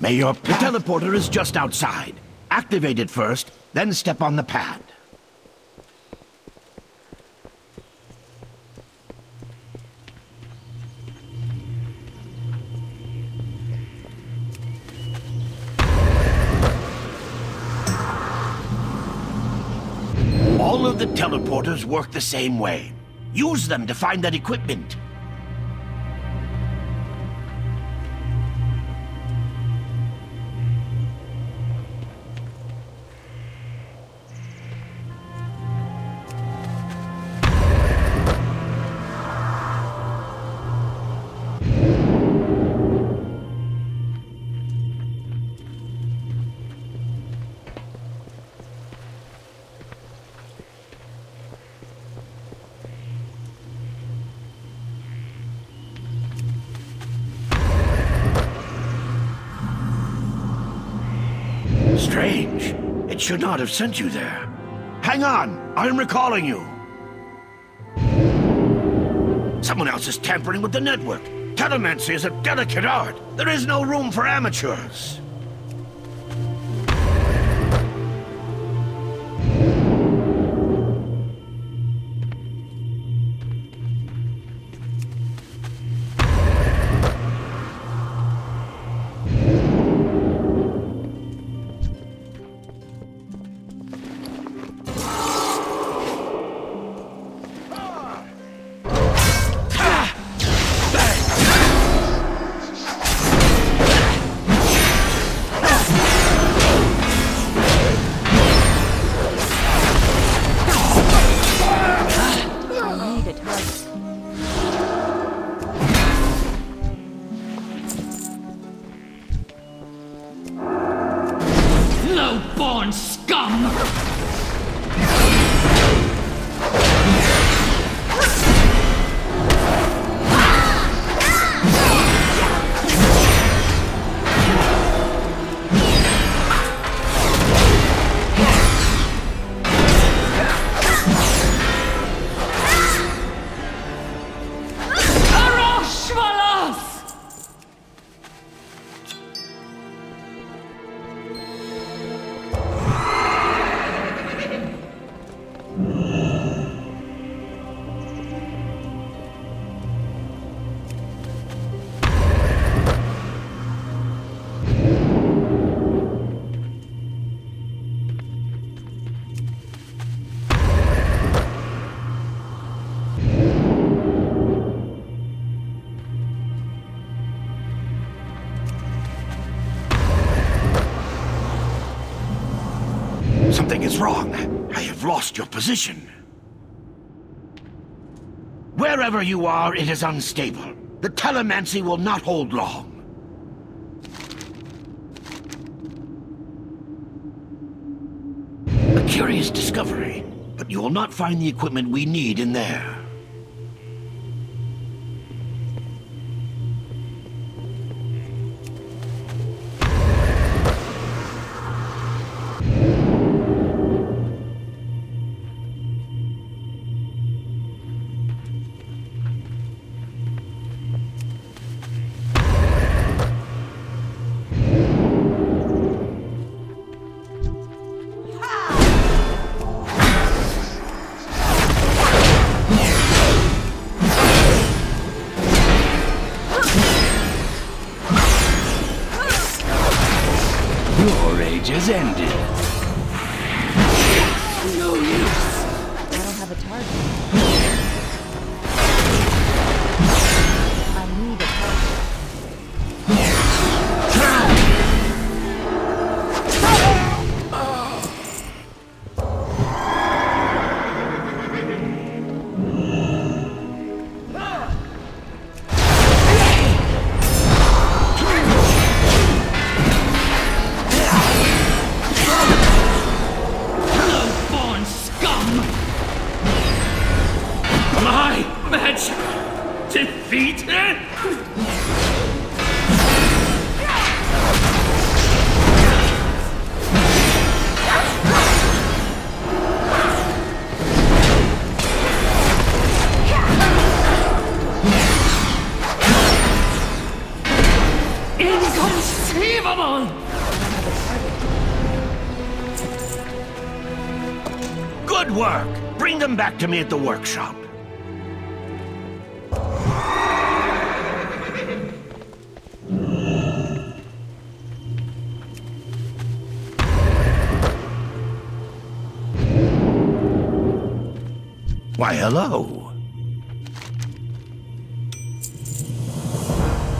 May your path... The teleporter is just outside. Activate it first, then step on the pad. All of the teleporters work the same way. Use them to find that equipment. Strange. It should not have sent you there. Hang on, I'm recalling you. Someone else is tampering with the network. Telemancy is a delicate art. There is no room for amateurs. Low-born scum! Something is wrong. I have lost your position. Wherever you are, it is unstable. The telemancy will not hold long. A curious discovery, but you will not find the equipment we need in there. Your rage has ended. No use. I don't have a target. I need a target. Scum! Inconceivable! Good work! Bring them back to me at the workshop. Why, hello.